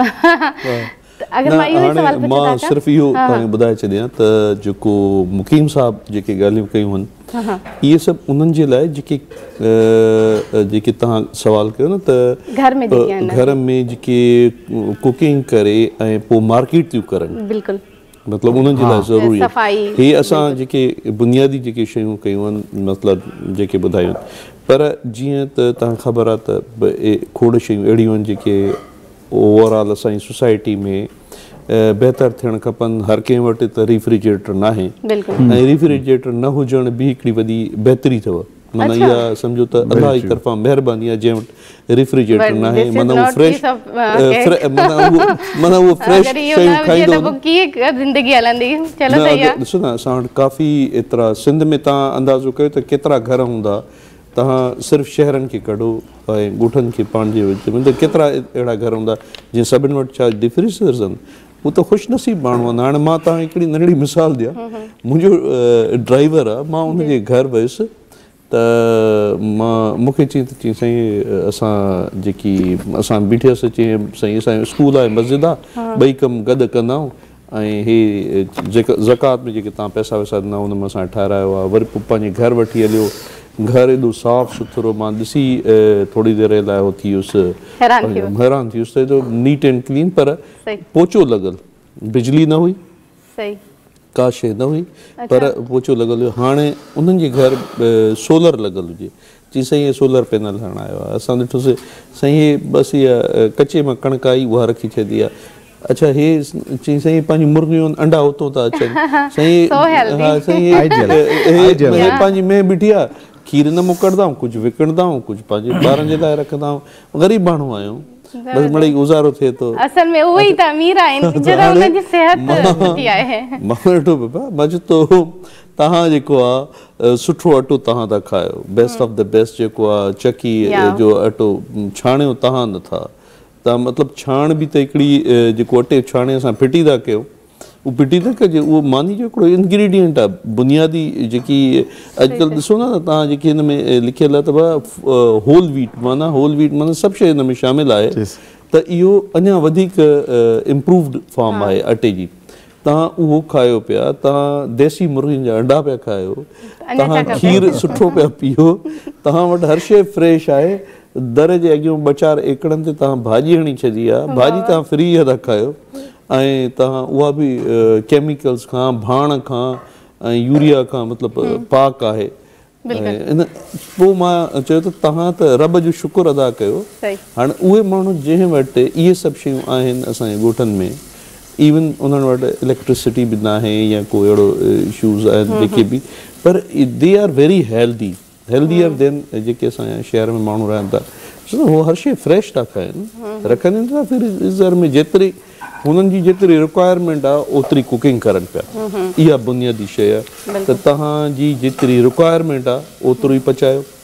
अगर मां इहो सवाल पुछे मां सिर्फ इहो तव्हांखे ॿुधाए छॾियां त जेको मुकीम साहब जेके ॻाल्हियूं कयूं आहिनि ये सब उन्हनि जे लाइ जेके तव्हां सवाल कयो न त घर में जेके कुकिंग करे ऐं पोइ मार्केट थियूं करनि बिल्कुलु मतलब उन्हें हाँ। जरूरी हे असा जेके बुनियादी जेके शयूं कयूं आहिनि मतलब जेके ॿुधायूं पर जीअं त तव्हां ख़बर आहे त खोड़ शयूं अहिड़ियूं आहिनि जेके ओवरऑल असांजी सोसाइटी में बेहतर थियणु खपनि। हर कंहिं वटि त रेफ्रिजरेटर न आहे ऐं रेफ्रिजरेटर न हुजण बि हिकिड़ी वॾी बहितरी अथव। माना इहा सम्झो त अलाह जी तरफ़ां महिरबानी आहे जंहिं वटि रेफ्रिजरेटर न आहे माना उहो फ्रेश माना उहो फ्रेश शयूं खाईंदो त पोइ कीअं ज़िंदगी हलंदी। चलो सही आहे। ॾिसो न असां वटि काफ़ी एतिरा सिंध में तव्हां अंदाज़ो कयो त केतिरा घर हूंदा। तव्हां सिर्फ़ु शहरनि खे कढो ऐं ॻोठनि खे पाण जे विच में त केतिरा अहिड़ा घर हूंदा जीअं सभिनि वटि छा डिफ्रीजर्स आहिनि। वो तो खुशनसीब माण्हू आहिनि। हाणे मां तव्हांखे हिकिड़ी नंढड़ी मिसाल ॾियां। मुंहिंजो ड्राइवर आहे मां उनजे घर वियुसि त मूंखे चई त चई साईं असां बीठियासीं चई साईं असांजो स्कूल आहे मस्जिद आहे ॿई कमु गॾु कंदा आहियूं ऐं इहे जेका ज़कात में जेके तव्हां पैसा वैसा ॾिना हुन मां असां ठाहिरायो आहे। वरी पोइ पंहिंजे घर वठी हलियो। घर एॾो साफ़ु सुथरो मां ॾिसी थोरी देरि लाइ उहो थी वियुसि हैरान थी वियुसि त एॾो नीट एंड क्लीन पर पोचो लॻल बिजली न हुई का शइ न हुई पर पोचो लॻल हुयो। हाणे उन्हनि जे घर सोलर लॻल हुजे चई साईं इहे सोलर पैनल हणणु आयो आहे। असां ॾिठोसीं साईं इहे बसि इहा कचे मां कणिक आई उहा रखी छॾी आहे। अच्छा हे चई साईं पंहिंजी मुर्गियूं अंडा उतां था अचनि साईं हा साईं पंहिंजी मेंह बीठी आहे खीर न मोकिलींदाऊं कुझु विकिणंदाऊं कुझु पंहिंजे ॿारनि जे लाइ रखंदाऊं। ग़रीब माण्हू आहियूं बस मिड़ई गुज़ारो थिए थो। असल में उहो ई तमीर आहे जॾहिं हुन जी सेहत सुठी आहे। मां ॾिठो बाबा मां चयो तव्हां जेको आहे सुठो अटो तव्हां था खायो बेस्ट ऑफ द बेस्ट जेको आहे चकी जो अटो छाणियो तव्हां नथा तव्हां मतिलबु छाण बि त हिकिड़ी जेको अटे छाणे सां फिटी था कयो वो पिटी न कजे उहो मानी जो हिकिड़ो इंग्रेडिएंट आहे बुनियादी जेकी अॼुकल्ह ॾिसो न तव्हां जेकी हिन में लिखियल आहे त होल वीट माना सभु शइ हिन में शामिल आहे त इहो अञा वधीक इम्प्रूव्ड फॉर्म आहे अटे जी। तव्हां उहो खायो पिया तव्हां देसी मुर्गियुनि जा अंडा पिया खायो तव्हां खीर सुठो पिया पीओ तव्हां वटि हर शइ फ्रेश आहे। दर जे अॻियां ॿ चारि एकड़नि ते तव्हां भाॼी हणी छॾी आहे भाॼी तव्हां फ्री था खायो ऐं तव्हां उहा बि केमिकल्स खां भाण खां ऐं यूरिया खां मतिलबु पाक आहे। इन पोइ मां चयो त तव्हां त रब जो शुक्र अदा कयो। हाणे उहे माण्हू जंहिं वटि इहे सभु शयूं आहिनि असांजे ॻोठनि में इवन उन्हनि वटि इलेक्ट्रिसिटी बि न आहे या को अहिड़ो इशूज़ आहिनि जेके बि पर they are very healthy healthier than जेके असांजे शहर में माण्हू रहनि था। उहो हर शइ फ्रेश था खाइनि रखनि था फ्रीज़र में जेतिरी उन्हनि जी जेतिरी रिक्वायरमेंट आहे ओतिरी कुकिंग करनि पिया। इहा बुनियादी शइ आहे त तव्हांजी जेतिरी रिक्वायरमेंट आहे ओतिरो ई पचायो